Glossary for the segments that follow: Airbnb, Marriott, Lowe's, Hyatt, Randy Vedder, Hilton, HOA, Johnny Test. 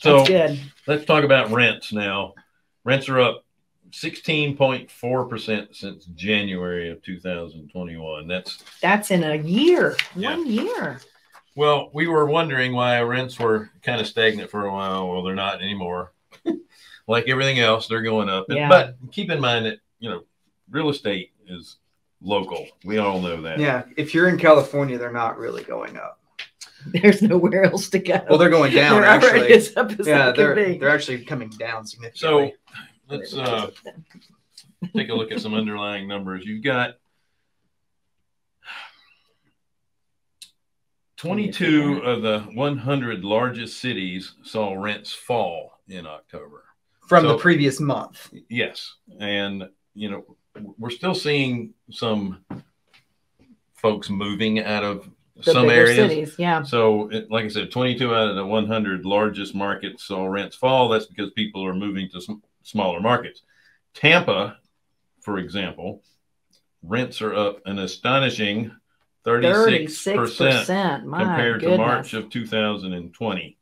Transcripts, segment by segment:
So let's talk about rents now. Rents are up 16.4% since January of 2021. That's in a year, yeah. 1 year. Well, we were wondering why rents were kind of stagnant for a while. Well, they're not anymore. Like everything else, they're going up. Yeah. But keep in mind that, you know, real estate is local. We all know that. Yeah. If you're in California, they're not really going up. There's nowhere else to go. Well, they're going down. They're actually as up as they're actually coming down significantly. So let's take a look at some underlying numbers. You've got 22 of the 100 largest cities saw rents fall in October from the previous month. Yes, and you know, we're still seeing some folks moving out of some areas. Cities, yeah. So, like I said, 22 out of the 100 largest markets saw rents fall. That's because people are moving to smaller markets. Tampa, for example, rents are up an astonishing 36% compared to March of 2020.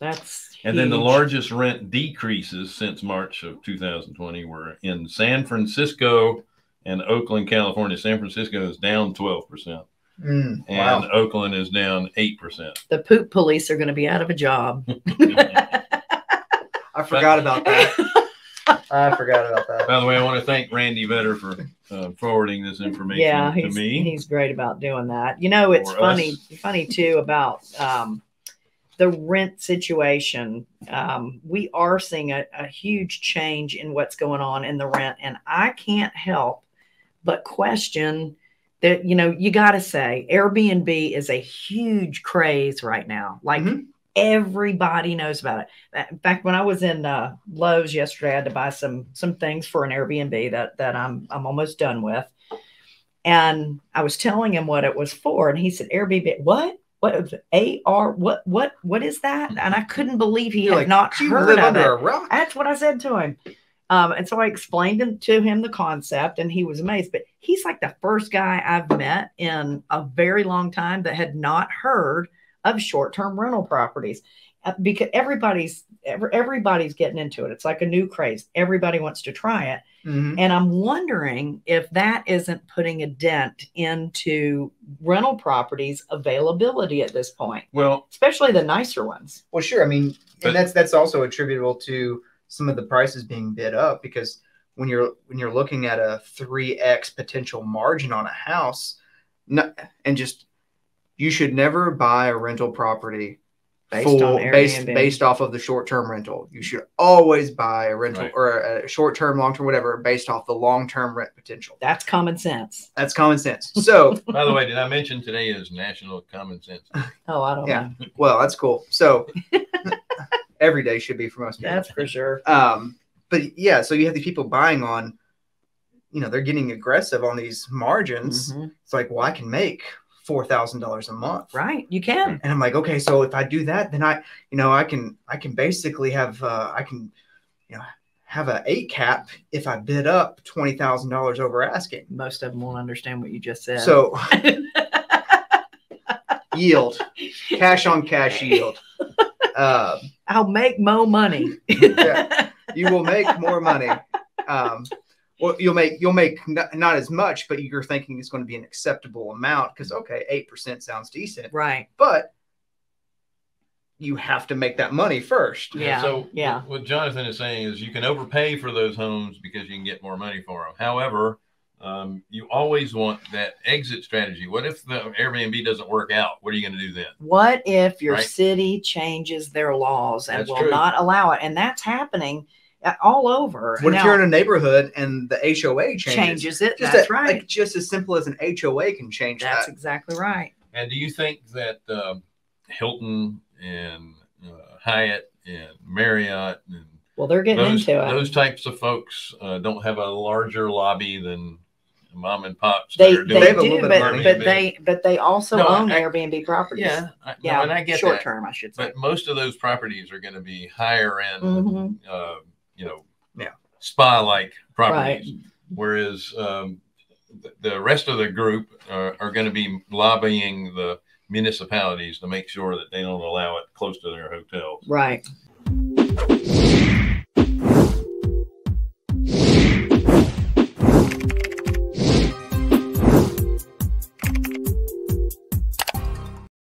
That's huge. And then the largest rent decreases since March of 2020 were in San Francisco and Oakland, California. San Francisco is down 12%. Mm, and wow. Oakland is down 8%. The poop police are going to be out of a job. I forgot about that. I forgot about that. By the way, I want to thank Randy Vedder for forwarding this information to me. He's great about doing that. You know, it's funny too about the rent situation. We are seeing a huge change in what's going on in the rent, and I can't help but question. That, you know, you got to say Airbnb is a huge craze right now. Like everybody knows about it. In fact, when I was in Lowe's yesterday, I had to buy some things for an Airbnb that I'm almost done with. And I was telling him what it was for. And he said, Airbnb, what? What AR? What is that? And I couldn't believe he had not heard of it. That's what I said to him. And so I explained to him the concept, and he was amazed. But he's like the first guy I've met in a very long time that had not heard of short-term rental properties, because everybody's getting into it. It's like a new craze. Everybody wants to try it. Mm-hmm. And I'm wondering if that isn't putting a dent into rental properties availability at this point. Well, especially the nicer ones. Well, sure. I mean, and that's also attributable to some of the prices being bid up, because when you're looking at a 3x potential margin on a house, you should never buy a rental property based off of the short-term rental. You should always buy a rental or a short-term, long-term, whatever, based off the long-term rent potential. That's common sense. That's common sense. So, by the way, did I mention today is National Common Sense? Oh, I don't know. Well, that's cool. So. Every day should be for most people. That's for sure. But yeah, so you have these people buying on, you know, they're getting aggressive on these margins. Mm-hmm. It's like, well, I can make $4,000 a month. Right. You can. And I'm like, okay, so if I do that, then I can basically have, have an 8 cap if I bid up $20,000 over asking. Most of them won't understand what you just said. So yield, cash on cash yield. I'll make more money. Yeah, you will make more money. Well, you'll make not as much, but you're thinking it's going to be an acceptable amount because, okay, 8% sounds decent. Right. But you have to make that money first. Yeah. So what Jonathan is saying is you can overpay for those homes because you can get more money for them. However, you always want that exit strategy. What if the Airbnb doesn't work out? What are you going to do then? What if your city changes their laws and will not allow it? And that's happening all over. What if you're in a neighborhood and the HOA changes it? That's right. Like, just as simple as an HOA can change that. That's exactly right. And do you think that Hilton and Hyatt and Marriott and they're getting into it. Those types of folks don't have a larger lobby than mom and pops. They also own Airbnb properties. Yeah, and I get short term, I should say. But most of those properties are going to be higher end, spa like properties. Right. Whereas the rest of the group are going to be lobbying the municipalities to make sure that they don't allow it close to their hotels. Right.